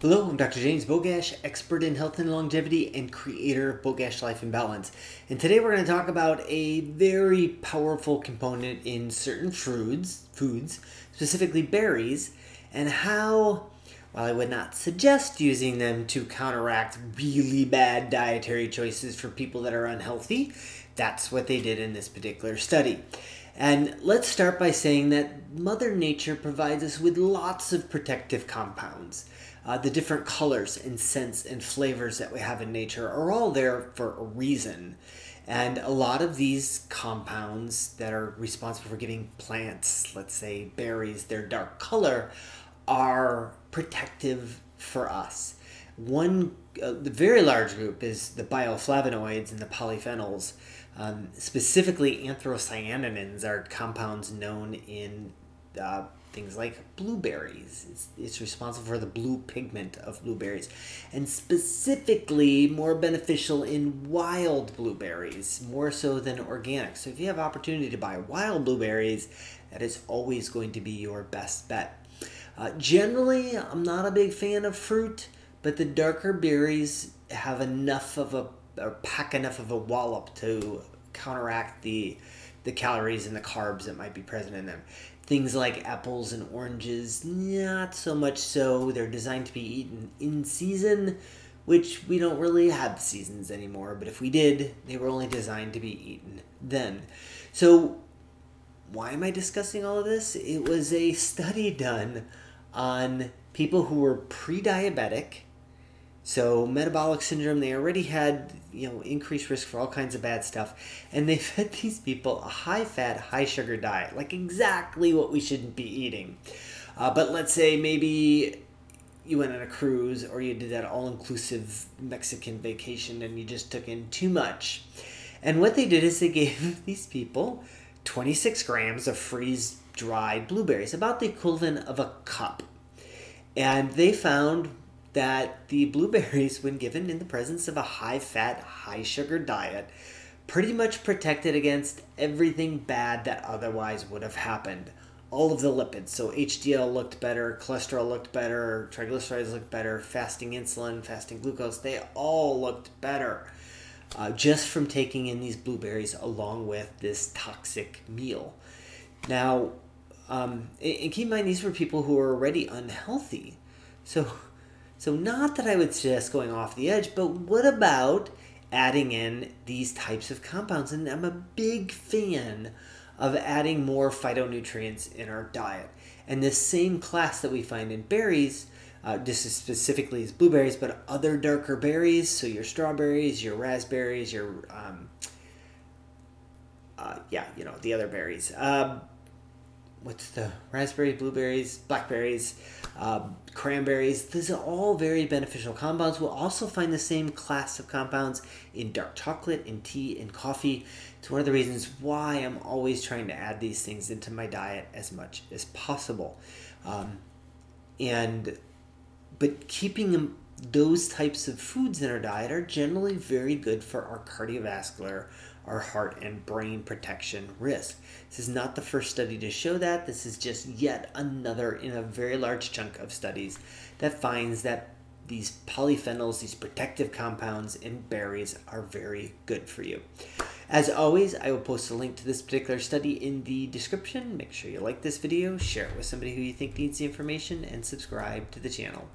Hello, I'm Dr. James Bogash, expert in health and longevity and creator of Bogash Life in Balance. And today we're going to talk about a very powerful component in certain foods, specifically berries, and how, while I would not suggest using them to counteract really bad dietary choices for people that are unhealthy, that's what they did in this particular study. And let's start by saying that Mother Nature provides us with lots of protective compounds. The different colors and scents and flavors that we have in nature are all there for a reason. And a lot of these compounds that are responsible for giving plants, let's say berries, their dark color, are protective for us. One the very large group is the bioflavonoids and the polyphenols. Specifically, anthocyanidins are compounds known in things like blueberries. It's responsible for the blue pigment of blueberries, and specifically more beneficial in wild blueberries, more so than organic. So if you have opportunity to buy wild blueberries, that is always going to be your best bet. Generally, I'm not a big fan of fruit, but the darker berries have enough of a, or pack enough of a wallop to counteract the calories and the carbs that might be present in them. Things like apples and oranges, not so much so. They're designed to be eaten in season, which we don't really have seasons anymore, but if we did, they were only designed to be eaten then. So why am I discussing all of this? It was a study done on people who were pre-diabetic, so metabolic syndrome, they already had, increased risk for all kinds of bad stuff. And they fed these people a high-fat, high-sugar diet, like exactly what we shouldn't be eating. But let's say maybe you went on a cruise or you did that all-inclusive Mexican vacation and you just took in too much. And what they did is they gave these people 26 grams of freeze-dried blueberries, about the equivalent of a cup. And they found that the blueberries, when given in the presence of a high-fat, high-sugar diet, pretty much protected against everything bad that otherwise would have happened. All of the lipids, so HDL looked better, cholesterol looked better, triglycerides looked better, fasting insulin, fasting glucose, they all looked better just from taking in these blueberries along with this toxic meal. Now, and keep in mind, these were people who were already unhealthy. So not that I would suggest going off the edge, but what about adding in these types of compounds? And I'm a big fan of adding more phytonutrients in our diet. And this same class that we find in berries, this is specifically as blueberries, but other darker berries, so your strawberries, your raspberries, your, the other berries. What's the raspberry, blueberries, blackberries, cranberries. These are all very beneficial compounds. We'll also find the same class of compounds in dark chocolate, in tea, in coffee. It's one of the reasons why I'm always trying to add these things into my diet as much as possible. But keeping those types of foods in our diet are generally very good for our cardiovascular, our heart and brain protection risk. This is not the first study to show that. This is just yet another in a very large chunk of studies that finds that these polyphenols, these protective compounds in berries, are very good for you. As always, I will post a link to this particular study in the description. Make sure you like this video, share it with somebody who you think needs the information, and subscribe to the channel.